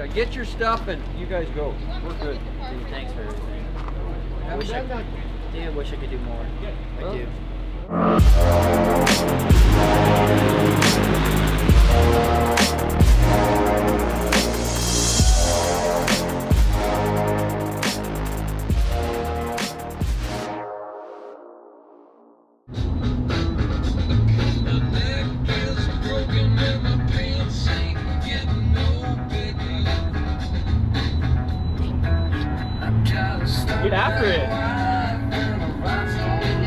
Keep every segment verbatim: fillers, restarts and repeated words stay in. Yeah, get your stuff and you guys go. We're good. Dude, thanks for everything. I wish I, damn, wish I could do more. I do. Get after it.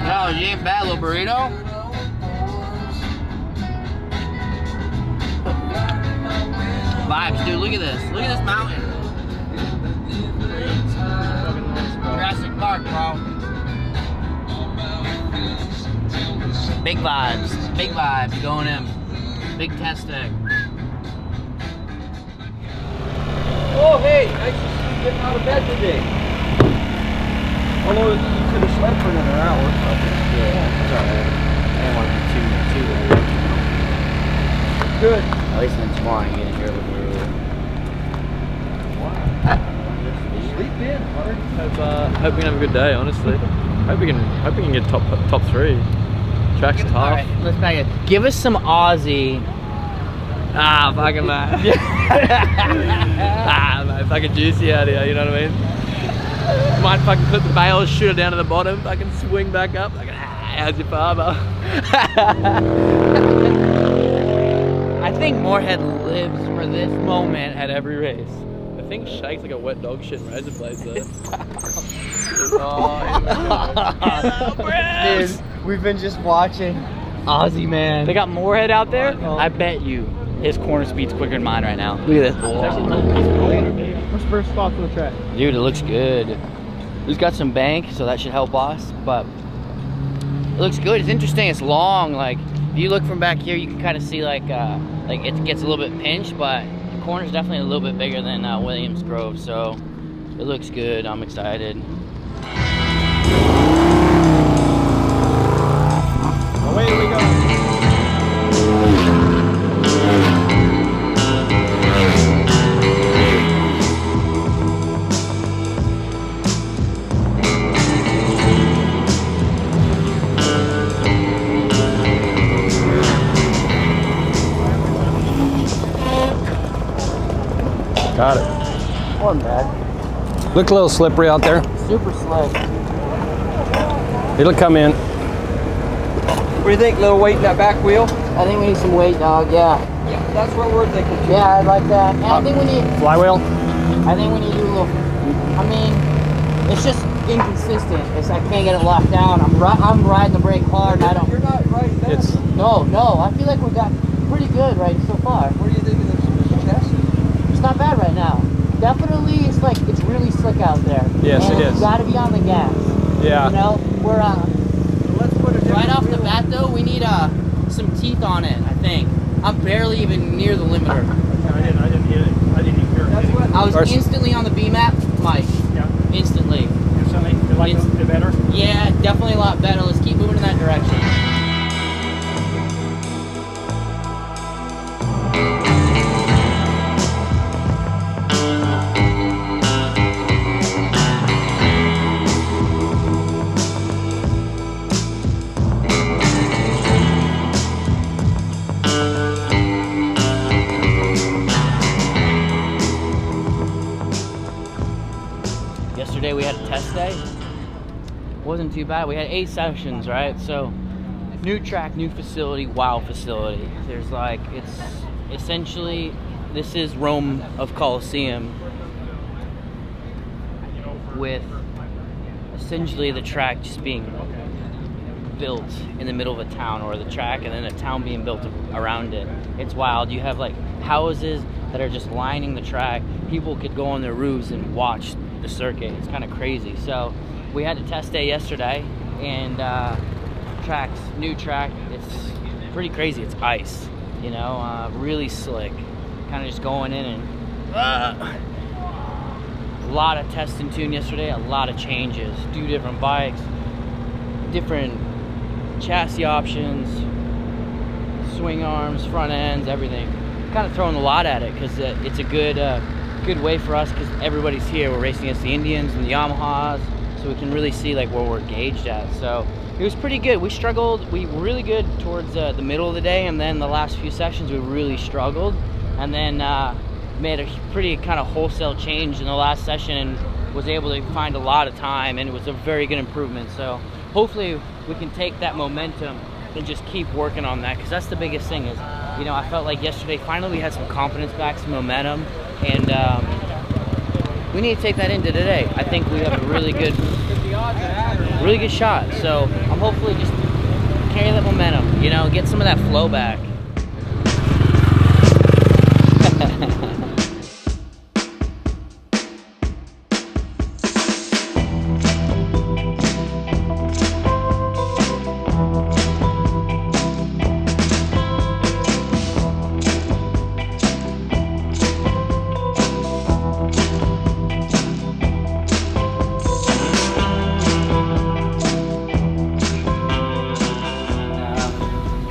No, you ain't bad, little burrito. Vibes, dude, look at this. Look at this mountain. Jurassic Park, bro. Big vibes. Big vibes going in. Big test egg. Oh, hey, nice to see you getting out of bed today. Although you could have slept for another hour. Yeah, it's alright. I didn't want to be too, too late. Good. At least in tomorrow you get in here with me. Wow. Sleep in, Mark. Hope, uh, hope we can have a good day, honestly. Hope we can hope we can get top top three. Track's tough. Alright, let's back it. Give us some Aussie. Ah, fucking man. Ah, man, fucking juicy out here, you know what I mean? Might fucking clip the bales, shoot it down to the bottom, fucking swing back up, like, ah, how's your father? I think Moorhead lives for this moment at every race. The thing shakes like a wet dog shit in razor blades though. Oh, no. Dude, we've been just watching Aussie, man. They got Moorhead out there? Oh, I bet you his corner speed's quicker than mine right now. Look at this. Wow. What's the first spot for the track? Dude, it looks good. We've got some bank, so that should help us, but it looks good. It's interesting. It's long. Like, if you look from back here, you can kind of see like uh, like it gets a little bit pinched, but the corner's definitely a little bit bigger than uh, Williams Grove, so it looks good. I'm excited. Away we go. Got it. Wasn't bad. Looked a little slippery out there. Super slick. It'll come in. What do you think? A little weight in that back wheel? I think we need some weight, dog. Yeah. Yeah, that's what we're thinking. Yeah, I like that. And uh, I think we need flywheel. I think we need to do a little. I mean, it's just inconsistent. It's I can't get it locked down. I'm I'm riding the brake hard. And I don't. You're not right. It's no, no. I feel like we got pretty good right so far. What do you think of the not bad right now. Definitely, it's like it's really slick out there. Yes, and it is. You gotta be on the gas. Yeah. You know, we're uh. Let's put it right off the bat though. We need uh some teeth on it. I think I'm barely even near the limiter. I didn't. I didn't hit it. I didn't even hear it. I was or instantly on the B map, Mike. Yeah. Instantly. Instantly. You like it's, it better? Yeah, definitely a lot better. Let's keep moving in that direction. Yesterday we had a test day. Wasn't too bad. We had eight sessions, right? So new track, new facility, wow facility. There's like, it's essentially, this is Rome of Coliseum with essentially the track just being built in the middle of a town, or the track and then a town being built around it. It's wild. You have like houses that are just lining the track. People could go on their roofs and watch the circuit. It's kind of crazy. So we had a test day yesterday, and uh, tracks, new track. It's pretty crazy. It's ice, you know, uh, really slick. Kind of just going in and uh, a lot of test and tune yesterday. A lot of changes. Two different bikes, different chassis options, swing arms, front ends, everything. Kind of throwing a lot at it because it's a good. Uh, good way for us because everybody's here. We're racing against the Indians and the Yamahas, so we can really see like where we're gauged at. So it was pretty good. We struggled. We were really good towards uh, the middle of the day, and then the last few sessions we really struggled, and then uh, made a pretty kind of wholesale change in the last session and was able to find a lot of time, and it was a very good improvement. So hopefully we can take that momentum and just keep working on that, because that's the biggest thing is, you know, I felt like yesterday finally we had some confidence back, some momentum, and um, we need to take that into today. I think we have a really good, really good shot. So I'm hopefully just carry that momentum, you know, get some of that flow back.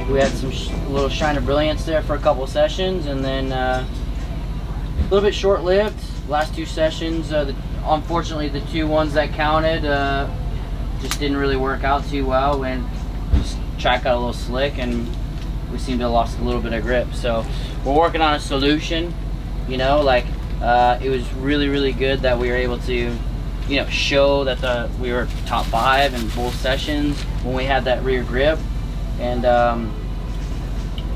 We had some sh little shine of brilliance there for a couple sessions, and then uh, a little bit short-lived. Last two sessions, uh, the, unfortunately, the two ones that counted uh, just didn't really work out too well, and just track got a little slick, and we seemed to have lost a little bit of grip. So we're working on a solution. You know, like uh, it was really, really good that we were able to, you know, show that the we were top five in both sessions when we had that rear grip, and. Um,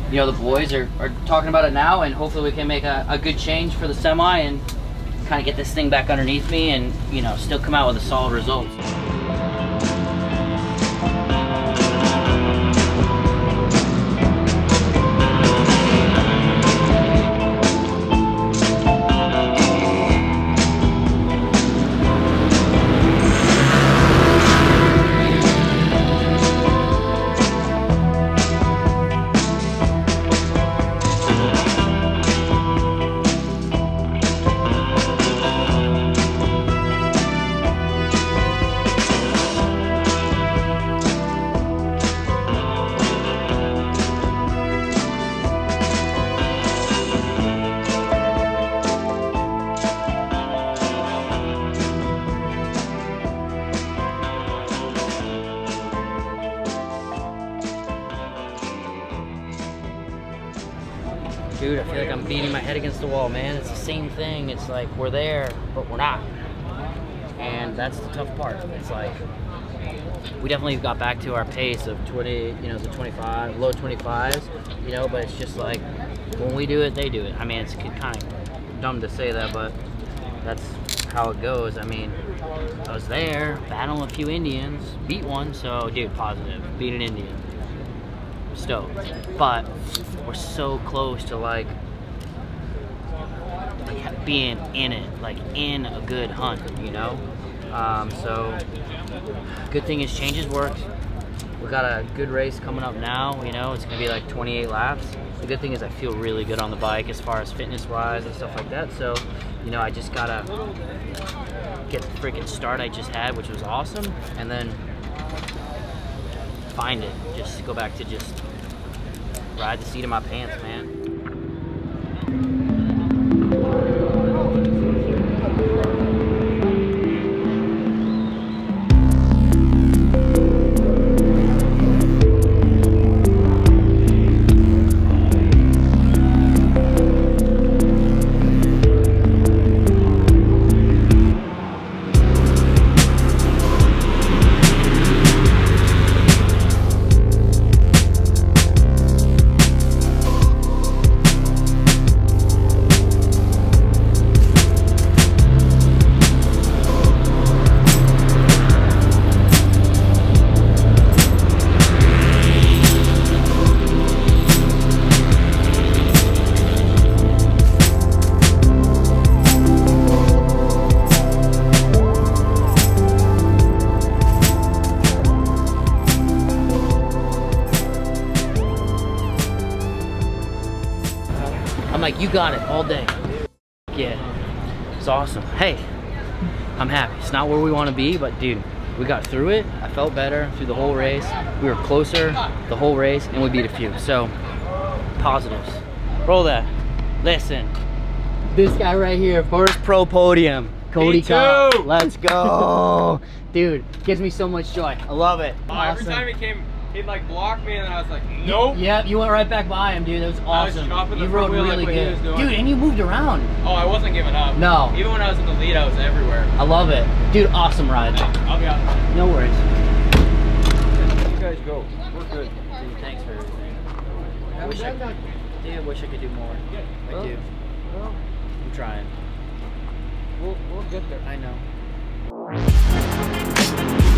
You know, the boys are, are talking about it now, and hopefully we can make a, a good change for the semi and kind of get this thing back underneath me and, you know, still come out with a solid result. Dude, I feel like I'm beating my head against the wall, man. It's the same thing. It's like we're there, but we're not. And that's the tough part. It's like we definitely got back to our pace of twenty, you know, the twenty-five, low twenty-fives, you know, but it's just like when we do it, they do it. I mean, it's kind of dumb to say that, but that's how it goes. I mean, I was there, battling a few Indians, beat one, so dude, positive, beat an Indian. Stoked, but we're so close to like, like being in it, like in a good hunt, you know. Um, so good thing is changes worked. We got a good race coming up now. You know, it's gonna be like twenty-eight laps. The good thing is I feel really good on the bike as far as fitness-wise and stuff like that. So, you know, I just gotta get the freaking start I just had, which was awesome, and then. Find it, just go back to just ride the seat of my pants, man. I'm like, you got it all day. Yeah, it's awesome. Hey, I'm happy. It's not where we want to be, but dude, we got through it. I felt better through the whole race. We were closer the whole race, and we beat a few. So, positives. Roll that. Listen. this guy right here, first pro podium, Cody Kyle. Let's go. Dude, gives me so much joy. I love it. Oh, awesome. Every time he came, he'd like block me and I was like, nope. Yep, you went right back by him, dude. That was awesome. I was you rode really like good. Dude, and you moved around. Oh, I wasn't giving up. No. Even when I was in the lead, I was everywhere. I love it. Dude, awesome ride. I'll be out. No worries. You guys go. We're good. Dude, thanks for everything. I wish I, dude, I wish I could do more. I do. I'm trying. We'll, we'll get there. I know.